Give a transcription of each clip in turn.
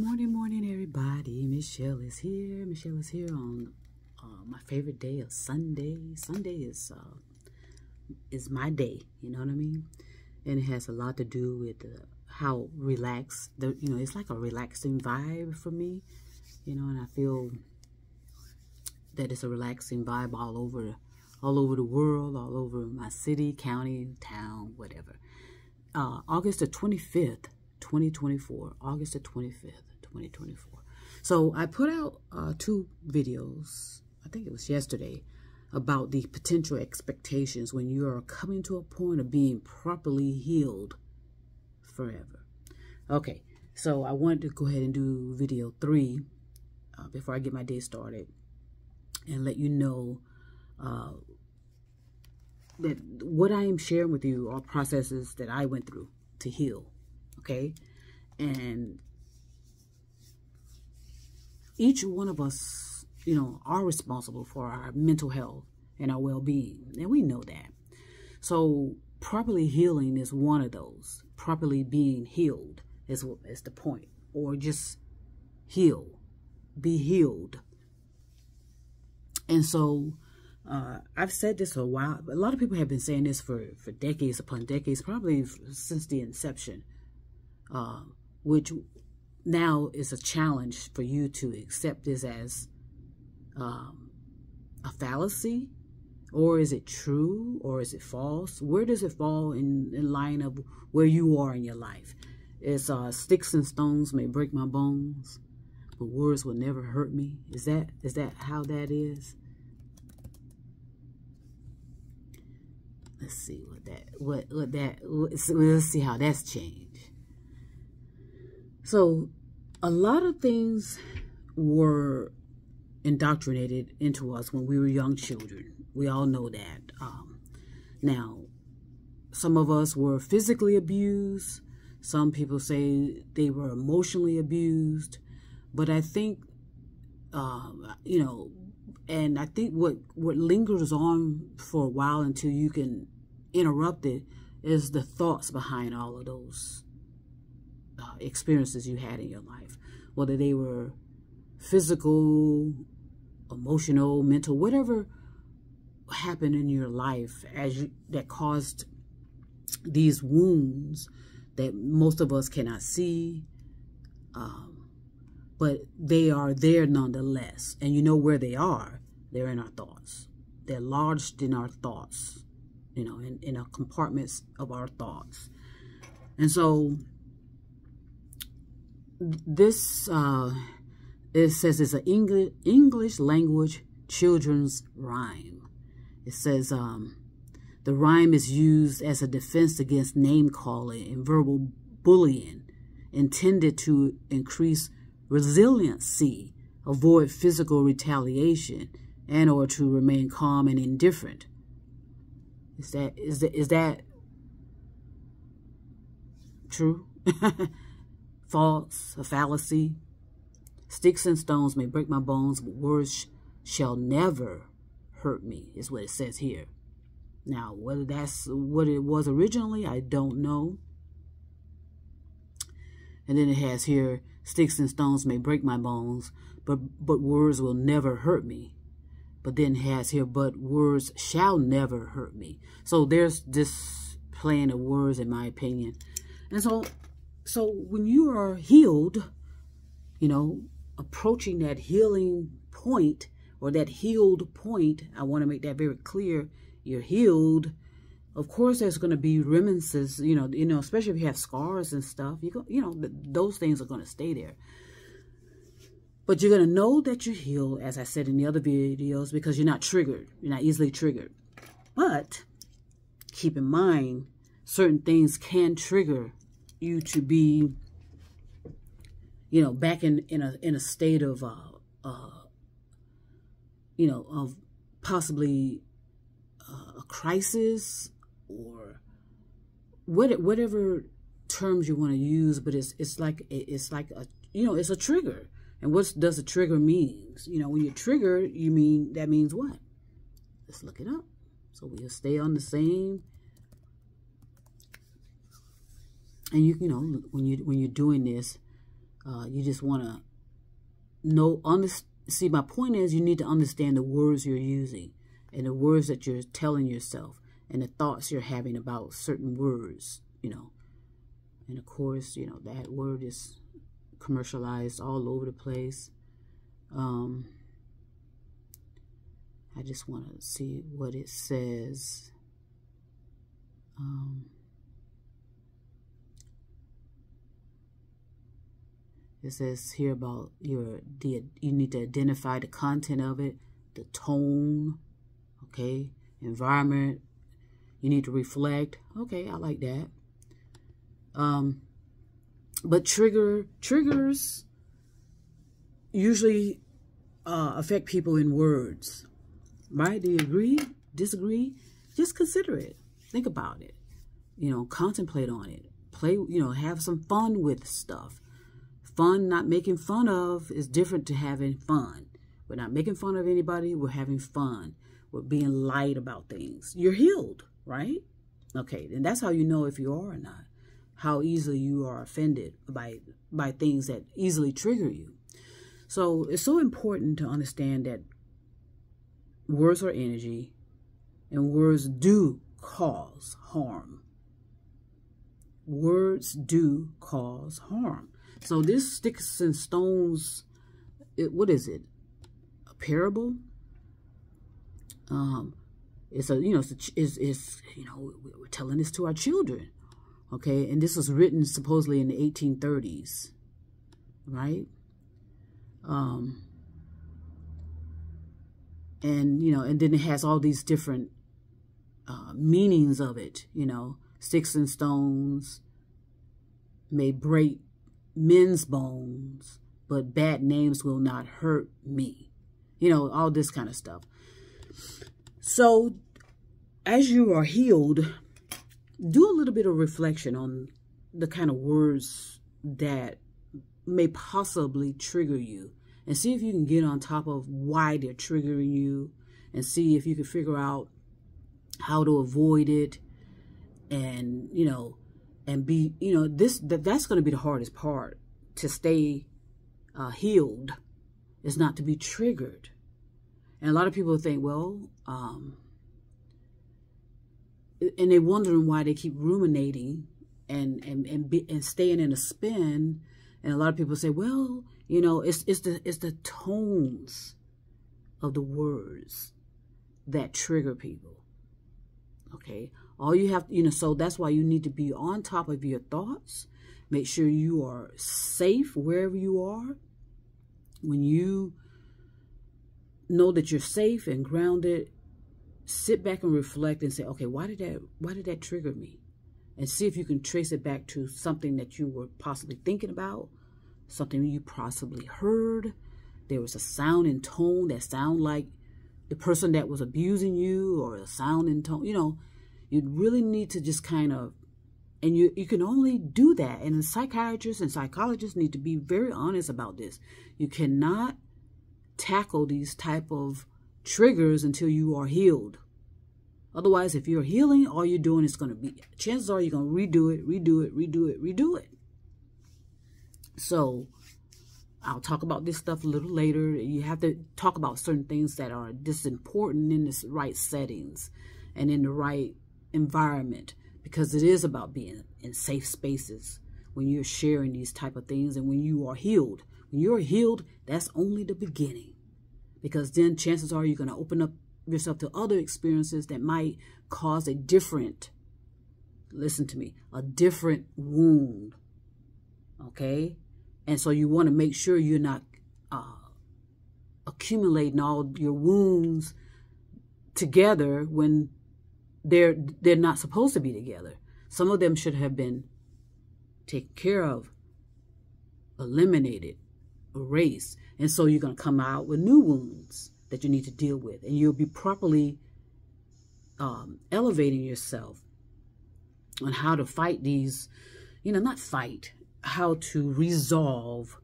Morning everybody. Michelle is here on my favorite day of Sunday is my day, you know what I mean? And it has a lot to do with how relaxed, it's like a relaxing vibe for me, you know, and I feel that it's a relaxing vibe all over the world, all over my city, county, town, whatever. August the 25th 2024, August the 25th, 2024. So I put out two videos, I think it was yesterday, about the potential expectations when you are coming to a point of being properly healed forever. Okay, so I wanted to go ahead and do video 3 before I get my day started and let you know that what I am sharing with you are processes that I went through to heal. Okay, and each one of us, you know, are responsible for our mental health and our well-being, and we know that. So properly healing is one of those. Properly being healed is the point, or just heal, be healed. And so I've said this for a while. A lot of people have been saying this for decades upon decades, probably since the inception. Which now is a challenge for you to accept this as a fallacy, or is it true, or is it false? Where does it fall in line of where you are in your life? It's sticks and stones may break my bones, but words will never hurt me. Is that how that is? Let's see let's see how that's changed. So a lot of things were indoctrinated into us when we were young children. We all know that. Now, some of us were physically abused. Some people say they were emotionally abused. But I think, and I think what lingers on for a while until you can interrupt it is the thoughts behind all of those experiences you had in your life, whether they were physical, emotional, mental, whatever happened in your life that caused these wounds that most of us cannot see, but they are there nonetheless. And you know where they are. They're in our thoughts. They're lodged in our thoughts, you know, in our compartments of our thoughts. And so this, it says it's an English language children's rhyme. It says the rhyme is used as a defense against name-calling and verbal bullying, intended to increase resiliency, avoid physical retaliation, and or to remain calm and indifferent. Is that true? False, a fallacy. Sticks and stones may break my bones, but words shall never hurt me, is what it says here. Now, whether that's what it was originally, I don't know. And then it has here, sticks and stones may break my bones, but words will never hurt me. But then it has here, but words shall never hurt me. So there's this playing of words, in my opinion. And so when you are healed, you know, approaching that healing point or that healed point, I want to make that very clear. You're healed. Of course, there's going to be remnants, you know, especially if you have scars and stuff, those things are going to stay there. But you're going to know that you're healed, as I said in the other videos, because you're not triggered. You're not easily triggered. But keep in mind, certain things can trigger you to be, you know, back in a state of, of possibly a crisis or whatever terms you want to use, but it's a trigger. And what does a trigger mean? You know, when you're triggered, that means what? Let's look it up. So we'll stay on the same. And you know, when you're doing this, You just want to know, see, my point is you need to understand the words you're using and the words that you're telling yourself and the thoughts you're having about certain words, you know. And of course, you know, that word is commercialized all over the place. I just want to see what it says. It says here about you need to identify the content of it, the tone, okay, environment. You need to reflect. Okay, I like that. But triggers usually affect people in words, right? Do you agree? Disagree? Just consider it. Think about it. You know, contemplate on it. Play, you know, have some fun with stuff. Fun, not making fun of, is different to having fun. We're not making fun of anybody. We're having fun. We're being light about things. You're healed, right? Okay, and that's how you know if you are or not. How easily you are offended by things that easily trigger you. So it's so important to understand that words are energy, and words do cause harm. Words do cause harm. So this sticks and stones, what is it? A parable? We're telling this to our children, okay? And this was written supposedly in the 1830s, right? And then it has all these different meanings of it, you know. Sticks and stones may break men's bones, but bad names will not hurt me. You know, all this kind of stuff. So, as you are healed, do a little bit of reflection on the kind of words that may possibly trigger you. And see if you can get on top of why they're triggering you. And see if you can figure out how to avoid it. And, you know, that's going to be the hardest part, to stay healed, is not to be triggered. And a lot of people think, well, and they're wondering why they keep ruminating and staying in a spin. And a lot of people say, well, you know, it's the tones of the words that trigger people. Okay. All you have, you know, so that's why you need to be on top of your thoughts. Make sure you are safe wherever you are. When you know that you're safe and grounded, sit back and reflect and say, okay, why did that trigger me? And see if you can trace it back to something that you were possibly thinking about, something you possibly heard. There was a sound and tone that sound like the person that was abusing you, or a sound and tone, you know. You really need to just kind of, and you can only do that. And psychiatrists and psychologists need to be very honest about this. You cannot tackle these type of triggers until you are healed. Otherwise, if you're healing, all you're doing is going to be, chances are you're going to redo it. So I'll talk about this stuff a little later. You have to talk about certain things that are just important in the right settings and in the right environment, because it is about being in safe spaces when you're sharing these type of things. And when you are healed, that's only the beginning, because then chances are you're going to open up yourself to other experiences that might cause a different, listen to me, a different wound. Okay. And so you want to make sure you're not accumulating all your wounds together when they're not supposed to be together. Some of them should have been taken care of, eliminated, erased. And so you're going to come out with new wounds that you need to deal with. And you'll be properly elevating yourself on how to fight these, you know, not fight, how to resolve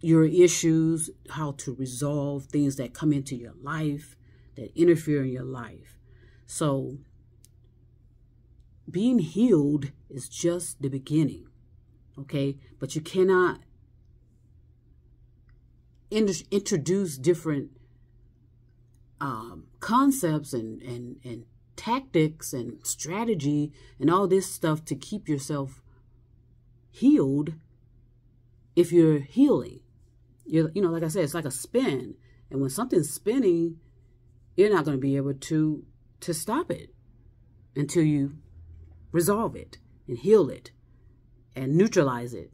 your issues, how to resolve things that come into your life, that interfere in your life. So being healed is just the beginning, okay? But you cannot introduce different concepts and tactics and strategy and all this stuff to keep yourself healed if you're healing. You know, like I said, it's like a spin. And when something's spinning, you're not going to be able to stop it until you resolve it and heal it and neutralize it.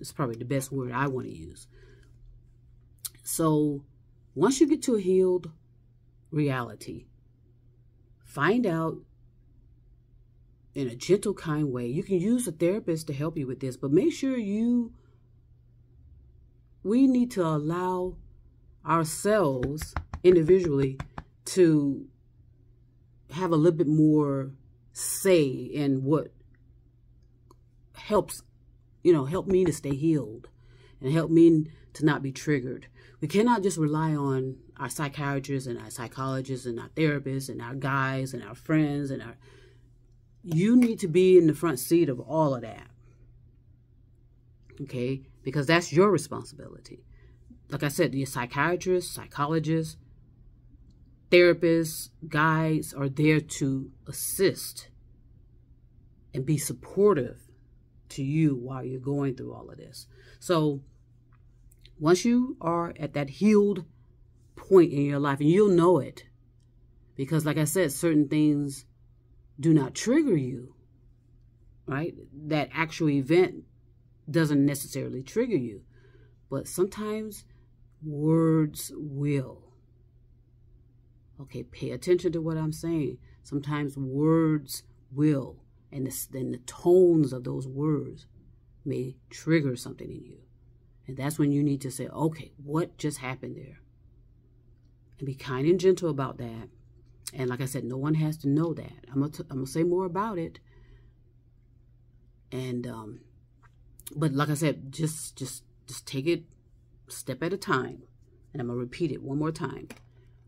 It's probably the best word I want to use. So once you get to a healed reality, find out in a gentle, kind way. You can use a therapist to help you with this, but make sure we need to allow ourselves individually to have a little bit more say in what helps, you know, help me to stay healed and help me to not be triggered. We cannot just rely on our psychiatrists and our psychologists and our therapists and our guys and our friends and our... You need to be in the front seat of all of that, okay? Because that's your responsibility. Like I said, the psychiatrists, psychologists, therapists, guides are there to assist and be supportive to you while you're going through all of this. So once you are at that healed point in your life, and you'll know it, because like I said, certain things do not trigger you, right? That actual event doesn't necessarily trigger you, but sometimes words will. Okay, pay attention to what I'm saying. Sometimes words will, and then the tones of those words may trigger something in you. And that's when you need to say, okay, what just happened there? And be kind and gentle about that. And like I said, no one has to know that. I'm gonna say more about it. And but like I said, just take it a step at a time. And I'm gonna repeat it one more time.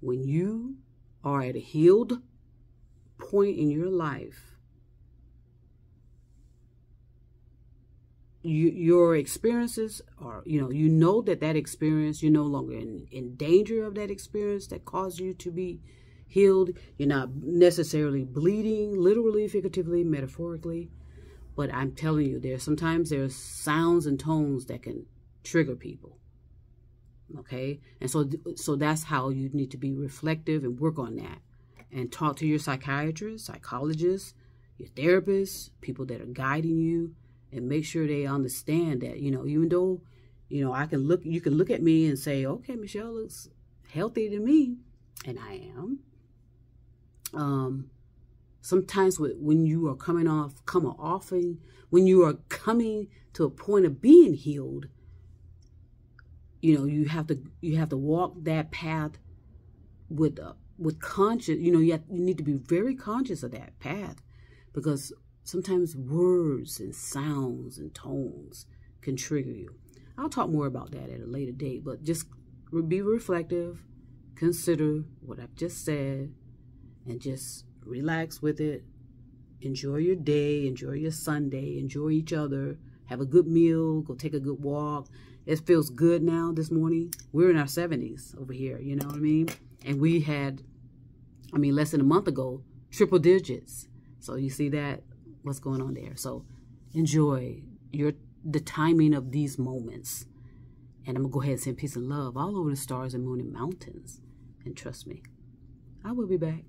When you are at a healed point in your life, your experiences are, you know that experience, you're no longer in danger of that experience that caused you to be healed. You're not necessarily bleeding, literally, figuratively, metaphorically. But I'm telling you, sometimes there's sounds and tones that can trigger people. Okay? And so that's how you need to be reflective and work on that. And talk to your psychiatrist, psychologist, your therapist, people that are guiding you, and make sure they understand that, even though, you can look at me and say, okay, Michelle looks healthy to me, and I am. Sometimes when you are coming to a point of being healed, you have to walk that path with conscious, you need to be very conscious of that path, because sometimes words and sounds and tones can trigger you. I'll talk more about that at a later date, but just be reflective, consider what I've just said, and just relax with it. Enjoy your day, enjoy your Sunday, enjoy each other, have a good meal, go take a good walk. It feels good now this morning. We're in our 70s over here, you know what I mean? And we had, less than a month ago, triple digits. So you see that, what's going on there. So enjoy the timing of these moments. And I'm going to go ahead and send peace and love all over the stars and moon and mountains. And trust me, I will be back.